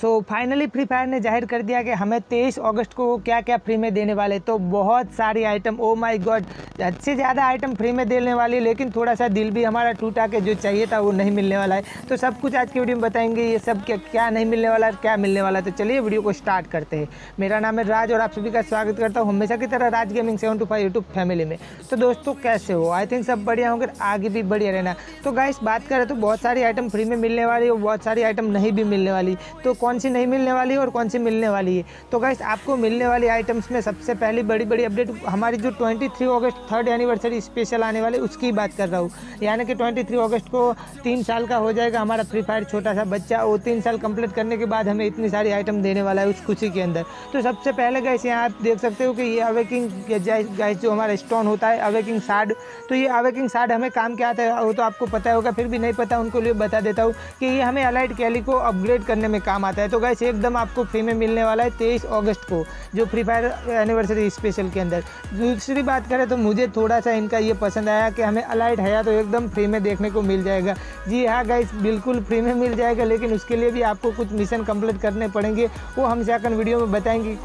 So finally Free Fire ने जाहिर कर दिया कि हमें 23 अगस्त को क्या क्या फ्री में देने वाले। तो बहुत सारी आइटम, ओ माय गॉड, अच्छे ज़्यादा आइटम फ्री में देने वाली है, लेकिन थोड़ा सा दिल भी हमारा टूटा के जो चाहिए था वो नहीं मिलने वाला है। तो सब कुछ आज की वीडियो में बताएंगे, ये सब क्या नहीं मिलने वाला है, क्या मिलने वाला है। तो चलिए वीडियो को स्टार्ट करते हैं। मेरा नाम है राज और आप सभी का स्वागत करता हूँ हमेशा की तरह राज गेमिंग 725 यूट्यूब फैमिली में। तो दोस्तों कैसे हो, आई थिंक सब बढ़िया होंगे, आगे भी बढ़िया रहना। तो गाइस बात करें तो बहुत सारी आइटम फ्री में मिलने वाली और बहुत सारी आइटम नहीं भी मिलने वाली। तो कौन सी नहीं मिलने वाली है और कौन सी मिलने वाली है? तो गाइस आपको मिलने वाली आइटम्स में सबसे पहली बड़ी बड़ी अपडेट हमारी जो 23 अगस्त थर्ड एनिवर्सरी स्पेशल आने वाली उसकी बात कर रहा हूँ। यानी कि 23 अगस्त को 3 साल का हो जाएगा हमारा फ्री फायर छोटा सा बच्चा। वो 3 साल कंप्लीट करने के बाद हमें इतनी सारी आइटम देने वाला है उस खुशी के अंदर। तो सबसे पहले गाइस यहाँ आप देख सकते हो कि ये अवेकिंग गाइस जो हमारा स्टोन होता है अवेकिंग शार्ड। तो ये अवेकिंग शार्ड हमें काम क्या आता है वो तो आपको पता होगा, फिर भी नहीं पता उनको लिए बता देता हूँ कि ये हमें अलाइड कैली को अपग्रेड करने में काम आता है। तो गाइस एकदम आपको फ्री में मिलने वाला है 23 अगस्त को जो फ्री फायर एनिवर्सरी स्पेशल के अंदर। दूसरी बात करें तो मुझे थोड़ा सा इनका ये पसंद आया कि हमें अलाइड है तो एकदम फ्री में देखने को मिल जाएगा। जी हाँ गाइस बिल्कुल फ्री में मिल जाएगा, लेकिन उसके लिए भी आपको कुछ मिशन कंप्लीट करने पड़ेंगे। वो हम सेकंड वीडियो में बताएंगे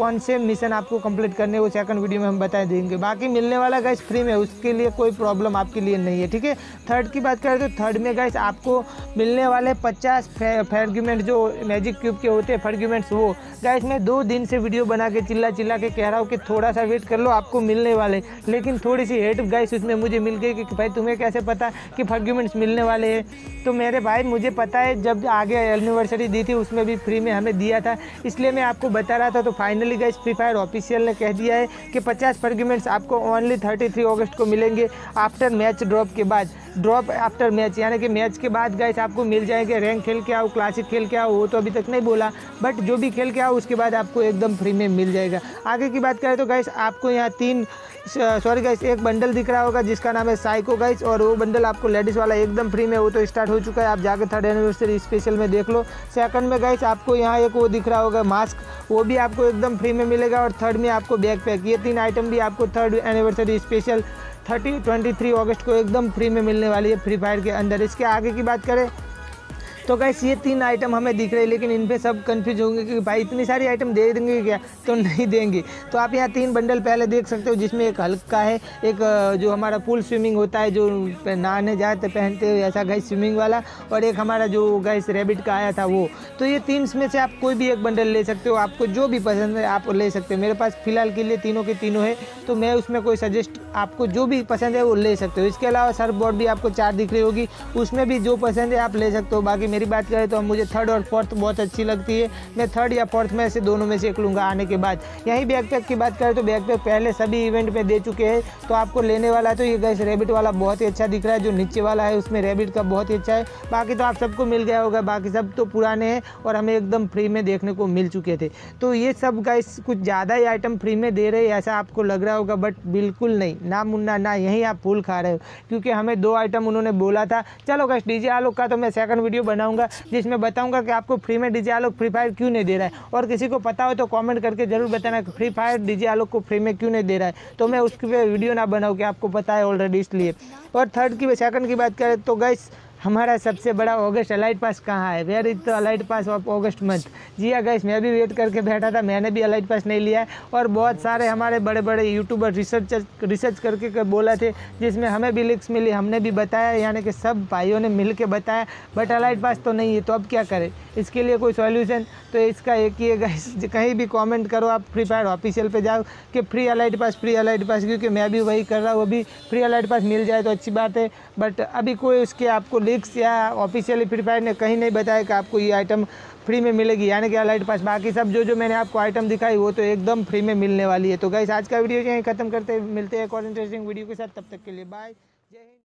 कौन से मिशन आपको कंप्लीट करने वो सेकंड वीडियो में हम बता देंगे। बाकी मिलने वाला गाइस फ्री में, उसके लिए कोई प्रॉब्लम आपके लिए नहीं है, ठीक है। थर्ड की बात करें तो थर्ड में गाइस आपको मिलने वाले 50 फर्ग्यूमेंट जो मैजिक क्यूब के होते हैं फर्ग्यूमेंट्स। वो गाइस मैं 2 दिन से वीडियो बना के चिल्ला के कह रहा हूँ कि थोड़ा सा वेट कर लो, आपको मिलने वाले। लेकिन थोड़ी सी हेट गाइस उसमें मुझे मिल गई कि भाई तुम्हें कैसे पता कि फर्ग्यूमेंट्स मिलने वाले हैं। तो मेरे भाई मुझे पता है, जब आगे एनिवर्सरी दी थी उसमें भी फ्री में हमें दिया था, इसलिए मैं आपको बता रहा था। तो finally guys Free Fire official ने कह दिया है कि 50 फर्ग्यूमेंट्स आपको ओनली 33 अगस्त को मिलेंगे आफ्टर मैच ड्रॉप के बाद। ड्रॉप आफ्टर मैच यानी कि मैच के बाद गाइस आपको मिल जाएंगे। रैंक खेल के आओ, क्लासिक खेल के आओ, वो तो अभी तक नहीं बोला, बट जो भी खेल के आओ उसके बाद आपको एकदम फ्री में मिल जाएगा। आगे की बात करें तो गाइस आपको यहाँ एक बंडल दिख रहा होगा जिसका नाम है साइको गाइस, और वो बंडल आपको लेडीज़ वाला एकदम फ्री में वो तो स्टार्ट हो चुका है, आप जाकर थर्ड एनिवर्सरी स्पेशल में देख लो। सेकंड में गाइस आपको यहाँ एक वो दिख रहा होगा मास्क, वो भी आपको एकदम फ्री में मिलेगा। और थर्ड में आपको बैकपैक, ये 3 आइटम भी आपको थर्ड एनिवर्सरी स्पेशल 23 अगस्त को एकदम फ्री में मिलने वाली है फ्री फायर के अंदर। इसके आगे की बात करें तो गाइस ये 3 आइटम हमें दिख रहे हैं, लेकिन इन पे सब कंफ्यूज होंगे कि भाई इतनी सारी आइटम दे देंगे क्या, तो नहीं देंगे। तो आप यहाँ 3 बंडल पहले देख सकते हो, जिसमें एक हल्का है, एक जो हमारा पूल स्विमिंग होता है जो नहाने जाते पहनते हो ऐसा गाइस स्विमिंग वाला, और एक हमारा जो गाइस रैबिट का आया था वो। तो ये 3 में से आप कोई भी एक बंडल ले सकते हो, आपको जो भी पसंद है आप ले सकते हो। मेरे पास फिलहाल के लिए तीनों के तीनों है, तो मैं उसमें कोई सजेस्ट आपको जो भी पसंद है वो ले सकते हो। इसके अलावा सर्फ बोर्ड भी आपको 4 दिख रही होगी, उसमें भी जो पसंद है आप ले सकते हो। बाकी मेरी बात करें तो मुझे थर्ड और फोर्थ बहुत अच्छी लगती है, मैं थर्ड या फोर्थ में से दोनों में से एक लूँगा आने के बाद। यहीं बैकपैक की बात करें तो बैकपैक पहले सभी इवेंट में दे चुके हैं, तो आपको लेने वाला है। तो ये गाइस रैबिट वाला बहुत ही अच्छा दिख रहा है, जो नीचे वाला है उसमें रैबिट का बहुत ही अच्छा है। बाकी तो आप सबको मिल गया होगा, बाकी सब तो पुराने हैं और हमें एकदम फ्री में देखने को मिल चुके थे। तो ये सब गाइस कुछ ज़्यादा ही आइटम फ्री में दे रहे हैं ऐसा आपको लग रहा होगा, बट बिल्कुल नहीं ना मुन्ना ना, यहीं आप फूल खा रहे हो, क्योंकि हमें 2 आइटम उन्होंने बोला था। चलो गाइस डीजे आलोक का तो मैं सेकंड वीडियो बनाऊंगा जिसमें बताऊंगा कि आपको फ्री में डीजे आलोक फ्री फायर क्यों नहीं दे रहा है, और किसी को पता हो तो कमेंट करके जरूर बताना कि फ्री फायर डीजे आलोक को फ्री में क्यों नहीं दे रहा है, तो मैं उसके पे वीडियो ना बनाऊँ कि आपको पता है ऑलरेडी, इसलिए। और थर्ड की सेकंड की बात करें तो गाइस हमारा सबसे बड़ा अगस्त अलाइड पास कहाँ है, where is the elite pass of August month. जी हाँ गाइस मैं भी वेट करके बैठा था, मैंने भी अलाइड पास नहीं लिया है। और बहुत सारे हमारे बड़े बड़े यूट्यूबर रिसर्च करके बोला थे, जिसमें हमें भी लिंक्स मिली, हमने भी बताया, यानी कि सब भाइयों ने मिल के बताया, बट अलाइड पास तो नहीं है। तो अब क्या करें, इसके लिए कोई सॉल्यूशन तो इसका एक ही है गाइस, कहीं भी कमेंट करो आप फ्री फायर ऑफिशियल पे जाओ कि फ्री अलाइड पास, क्योंकि मैं भी वही कर रहा हूँ। अभी फ्री अलाइड पास मिल जाए तो अच्छी बात है, बट अभी कोई उसके आपको लिंक्स या ऑफिशियली फ्री फायर ने कहीं नहीं बताया कि आपको ये आइटम फ्री में मिलेगी, यानी कि अलाइड पास। बाकी सब जो मैंने आपको आइटम दिखाई वो तो एकदम फ्री में मिलने वाली है। तो गाइस आज का वीडियो यहीं खत्म करते, मिलते हैं एक और इंटरेस्टिंग वीडियो के साथ, तब तक के लिए बाय, जय हिंद।